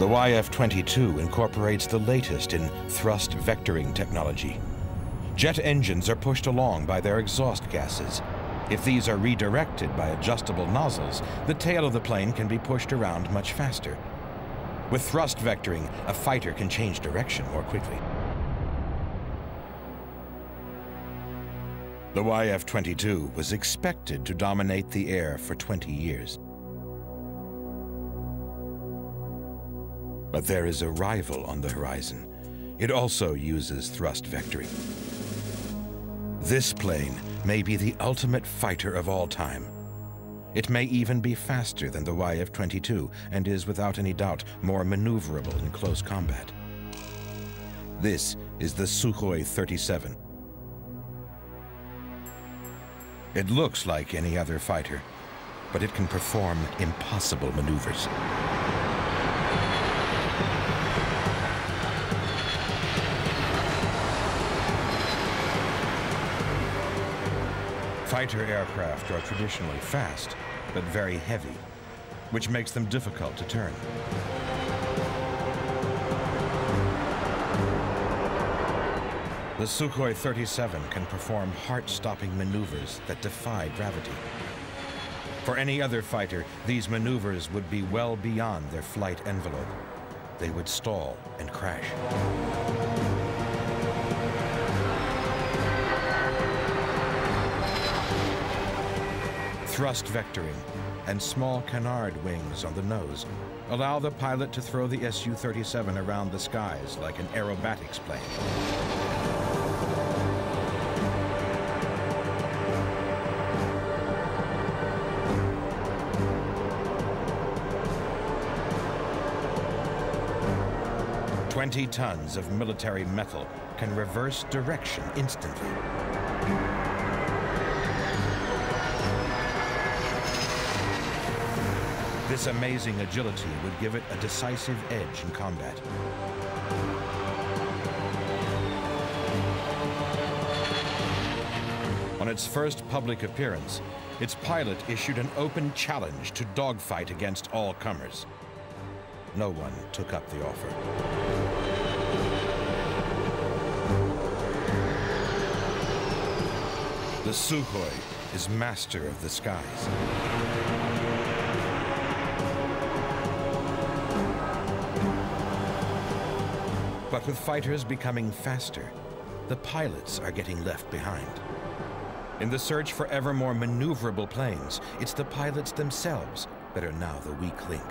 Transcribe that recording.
The YF-22 incorporates the latest in thrust vectoring technology. Jet engines are pushed along by their exhaust gases. If these are redirected by adjustable nozzles, the tail of the plane can be pushed around much faster. With thrust vectoring, a fighter can change direction more quickly. The YF-22 was expected to dominate the air for 20 years. But there is a rival on the horizon. It also uses thrust vectoring. This plane may be the ultimate fighter of all time. It may even be faster than the YF-22 and is, without any doubt, more maneuverable in close combat. This is the Sukhoi 37. It looks like any other fighter, but it can perform impossible maneuvers. Fighter aircraft are traditionally fast, but very heavy, which makes them difficult to turn. The Sukhoi 37 can perform heart-stopping maneuvers that defy gravity. For any other fighter, these maneuvers would be well beyond their flight envelope. They would stall and crash. Thrust vectoring and small canard wings on the nose allow the pilot to throw the Su-37 around the skies like an aerobatics plane. Twenty tons of military metal can reverse direction instantly. This amazing agility would give it a decisive edge in combat. On its first public appearance, its pilot issued an open challenge to dogfight against all comers. No one took up the offer. The Sukhoi is master of the skies. But with fighters becoming faster, the pilots are getting left behind. In the search for ever more maneuverable planes, it's the pilots themselves that are now the weak link.